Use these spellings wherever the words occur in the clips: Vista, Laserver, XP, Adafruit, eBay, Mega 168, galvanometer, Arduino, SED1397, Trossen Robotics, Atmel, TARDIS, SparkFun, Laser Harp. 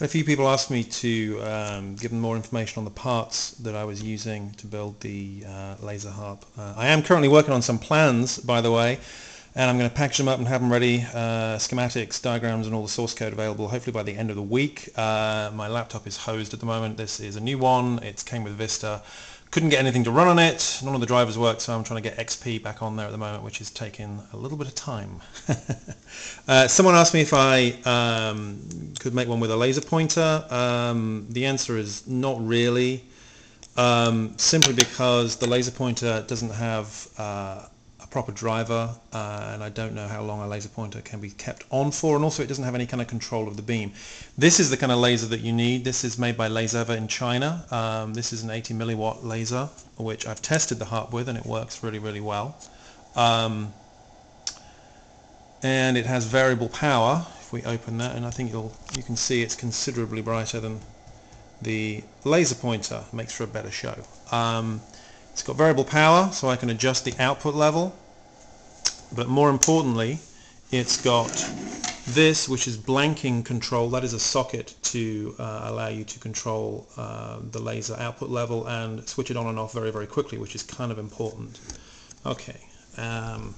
And a few people asked me to give them more information on the parts that I was using to build the Laser Harp. I am currently working on some plans, by the way, and I'm going to package them up and have them ready, schematics, diagrams, and all the source code available hopefully by the end of the week. My laptop is hosed at the moment. This is a new one. It came with Vista. Couldn't get anything to run on it. None of the drivers work, so I'm trying to get XP back on there at the moment, which is taking a little bit of time. Someone asked me if I could make one with a laser pointer. The answer is not really, simply because the laser pointer doesn't have a proper driver, and I don't know how long a laser pointer can be kept on for, and also it doesn't have any kind of control of the beam. This is the kind of laser that you need. This is made by Laserver in China. This is an 80 milliwatt laser, which I've tested the harp with, and it works really, really well. And it has variable power. If we open that, and I think you can see it's considerably brighter than the laser pointer. Makes for a better show. It's got variable power, so I can adjust the output level. But more importantly, it's got this, which is blanking control. That is a socket to allow you to control the laser output level and switch it on and off very, very quickly, which is kind of important. Okay. And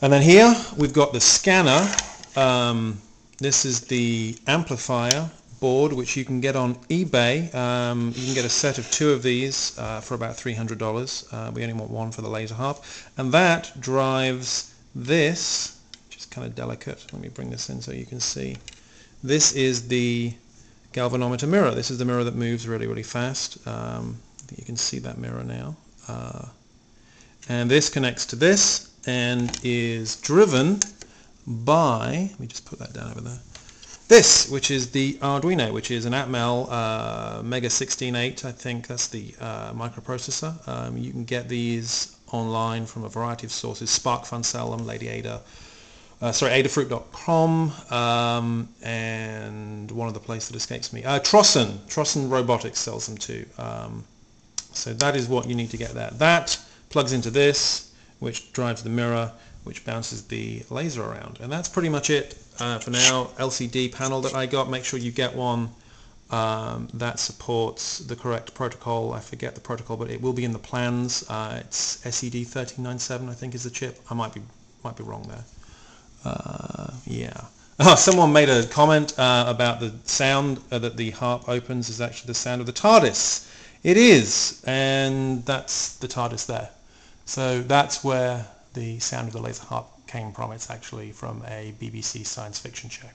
then here we've got the scanner. This is the amplifier board, which you can get on eBay. You can get a set of two of these for about $300. We only want one for the Laser Harp. And that drives this. Kind of delicate. Let me bring this in so you can see. This is the galvanometer mirror. This is the mirror that moves really, really fast. I think you can see that mirror now. And this connects to this and is driven by, let me just put that down over there, this, which is the Arduino, which is an Atmel Mega 168, I think that's the microprocessor. You can get these online from a variety of sources. SparkFun sell them, Lady Ada, Adafruit.com, and one other place that escapes me. Trossen Robotics sells them too. So that is what you need to get there. That plugs into this, which drives the mirror, which bounces the laser around. And that's pretty much it for now. LCD panel that I got. Make sure you get one that supports the correct protocol. I forget the protocol, but it will be in the plans. It's SED1397, I think, is the chip. I might be wrong there. Yeah. Oh, someone made a comment about the sound that the harp opens is actually the sound of the TARDIS. It is, and that's the TARDIS there. So that's where the sound of the Laser Harp came from. It's actually from a BBC science fiction show.